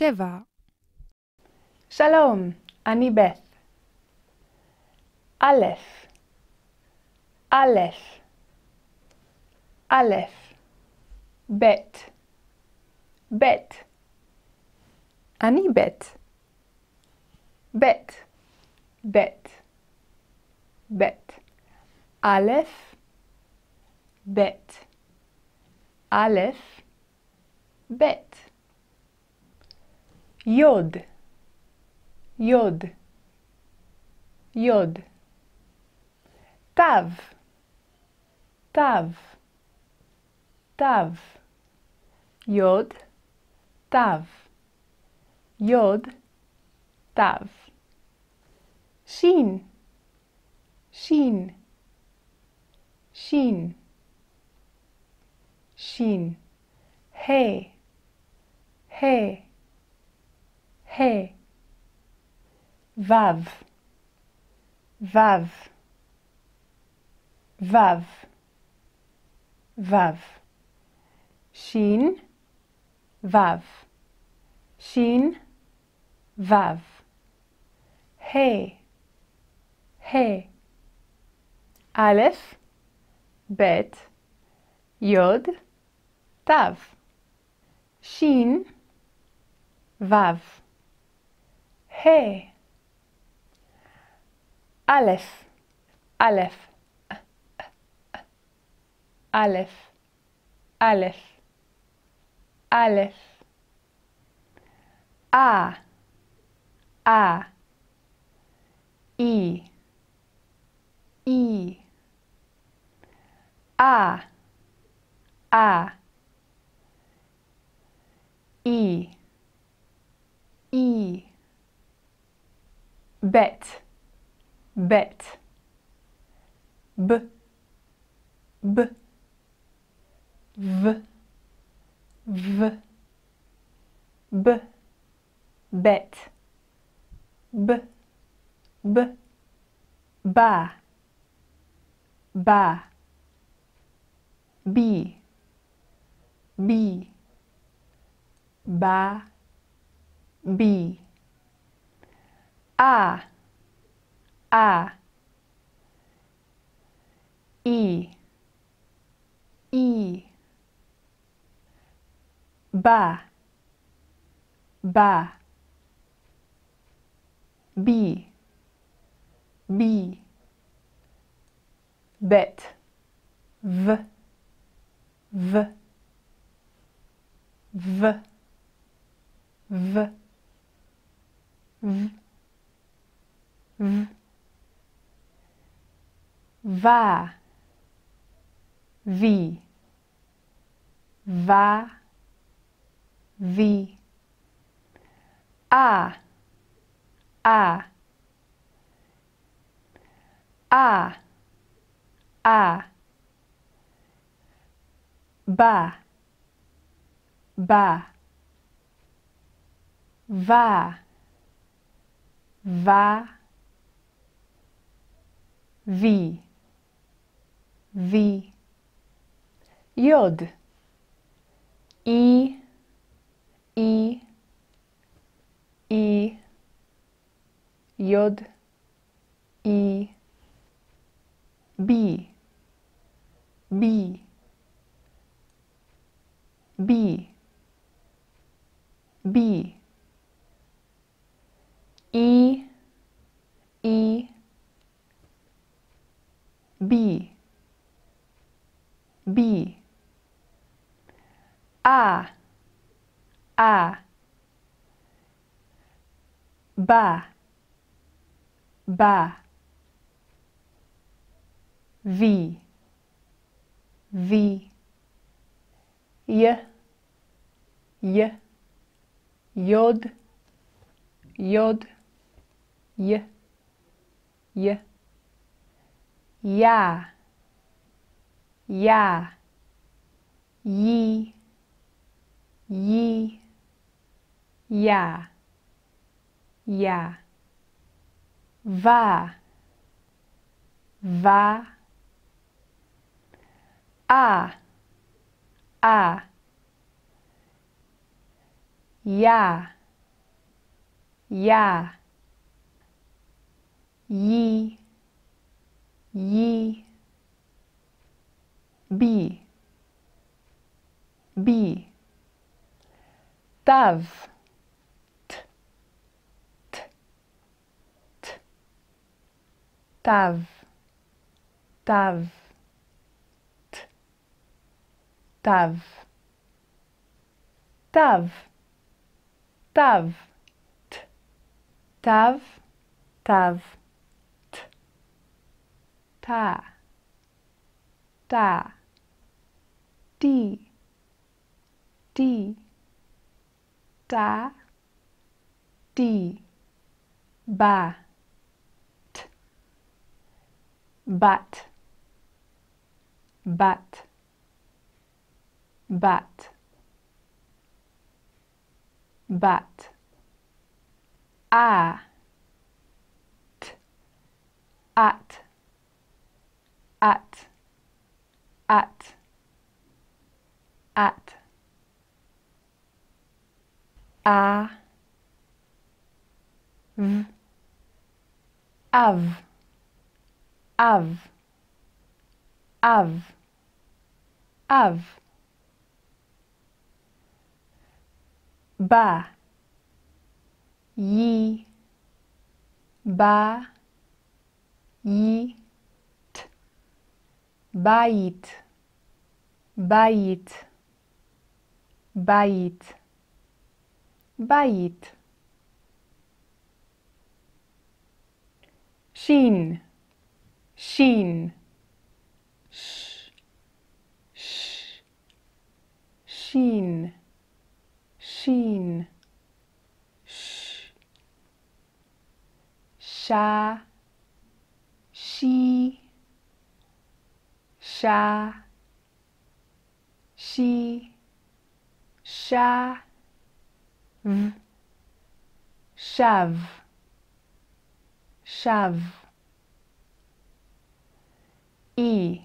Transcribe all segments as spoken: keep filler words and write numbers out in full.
שבע. שלום, אני בת. א', א', א', ב', ב', אני בת. ב', ב', ב', א', ב', א', ב', יוד, יוד, יוד, תו, תו, תו, יוד, תו, יוד, תו, שין, שין, שין, שין, ה', ה', ה', וו, וו, וו, וו, שין, וו, שין, וו, ה', ה', א', ב', יוד, תו, שין, וו, ה', Aleph, Aleph, Aleph, Aleph, Aleph, A, A, I, I, A, A, I, I, Bet, bet, b, b, v, v, b, bet, b, b, ba, ba, b, b, ba, b, a, A, I, I, ba, ba, B, B, bet, V, V, V, V, V, V, va, vi, va, vi, a, a, a, a, ba, ba, va, va, vi, V, Yod, I, I, I, Yod, I, B, B, B, B, E, E, B, B, A, A, ba, ba, V, V, Y, Y, Yod, Yod, Y, Y, Ya, Ya, Yi, Yi, Ya, Ya, Va, Va, A, A, Ya, ya, ye, ye, be, be, tav, t, t, t, tav, tav, t, tav, tav, tav, t, tav, tav, t, ta, ta, ti, ti, ta, ti, ba, t, bat, bat, bat, bat, a, t, at, at, at, at, a, v, av, av, av, av, ba, ye, ba, ye, t, bait, bait, bait, bait, shin, shin, sh, sh, shin, sheen, sh, sha, she, sha, she, sha, v, shav, shav, e,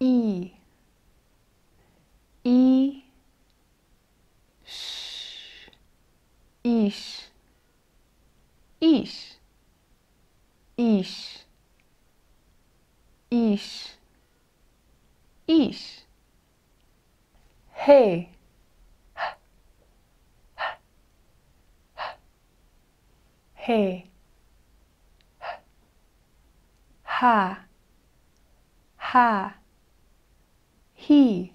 e, e, ish, ish, ish, ish, ish, hey, hey, ha, ha, he,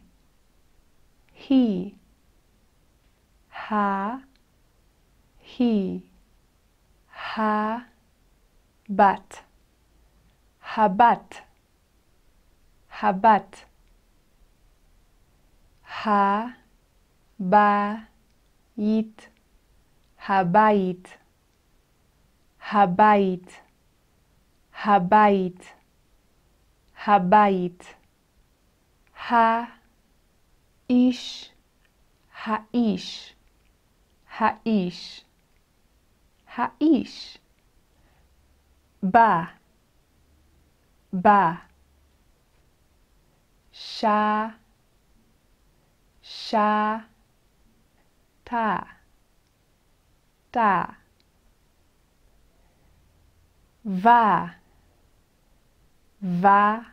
he, ha, he, ha, bat, habat, habat, ha, ba, it, habait, habait, habait, habait, ha, ish, haish, haish, haish, ba, ba, sha, sha, ta, ta, va, va,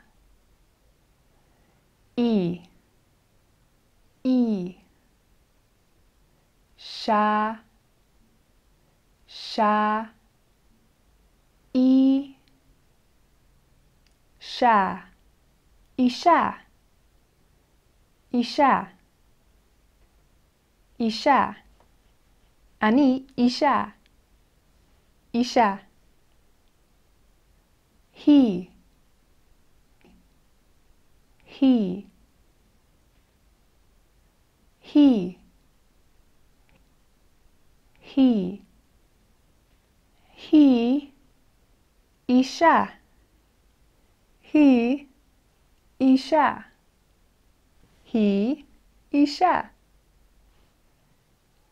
i, i, sha, sha, e, sha, isha, isha, isha, ani isha, isha, he, he, he, he, he, isha, he, isha, he, isha,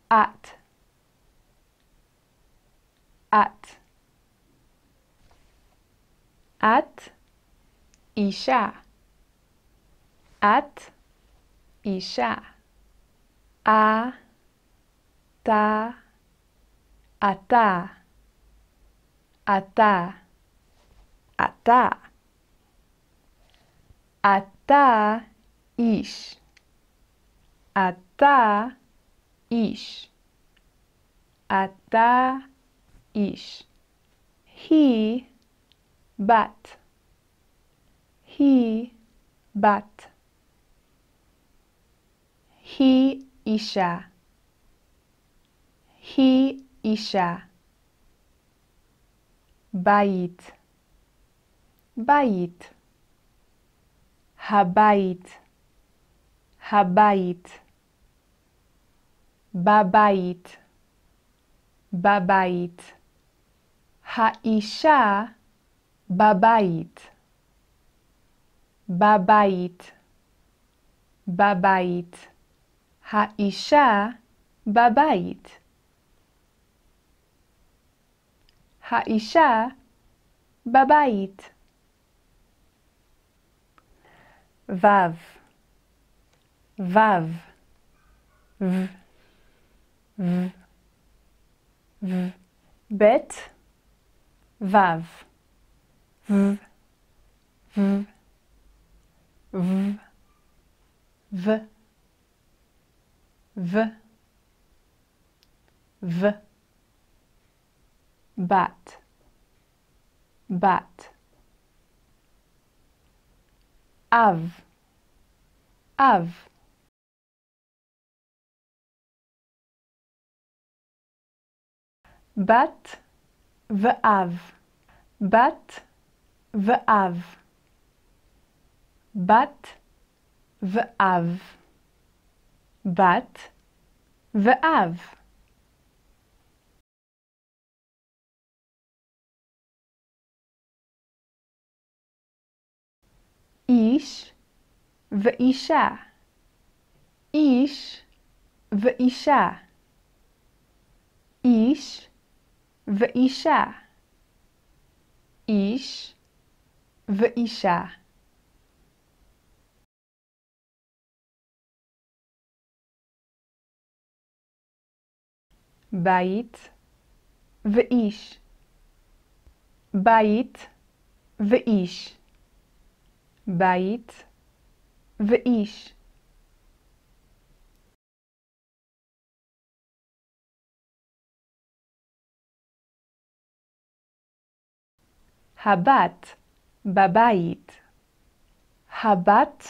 at, at, at, isha, at, isha, a, ta, אתה, אתה, אתה. אתה איש, אתה איש, אתה איש. היא בת, היא בת. היא אישה, היא אישה. בית, בית. הבית, הבית. בבית, בבית. האישה בבית, בבית, בבית. האישה בבית. האישה בבית. Vav, vav, v, v, v. Bet, vav, v, v, v, v, v, v. Bat, bat. Av, av. Bat v'av, bat v'av, bat v'av, bat v'av. איש ואישה, איש ואישה, איש ואישה, איש ואישה. בית ואיש, בית ואיש. בית ואיש. הבת בבית, הבת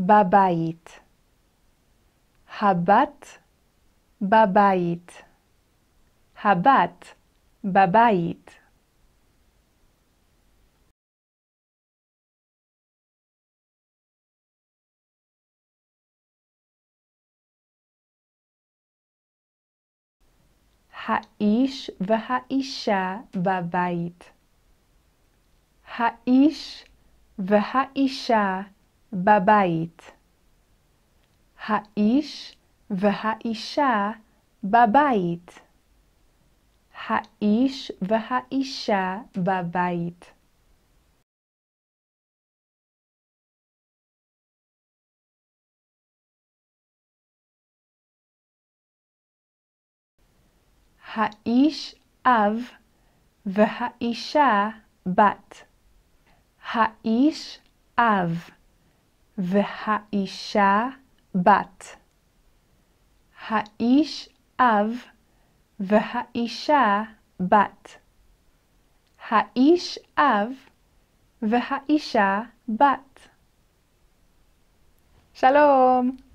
בבית, הבת בבית, הבת בבית. האיש והאישה בבית, האיש והאישה בבית, האיש והאישה בבית, האיש והאישה בבית. האיש אב והאישה בת, האיש אב והאישה בת, האיש אב והאישה בת, האיש אב והאישה בת. שלום.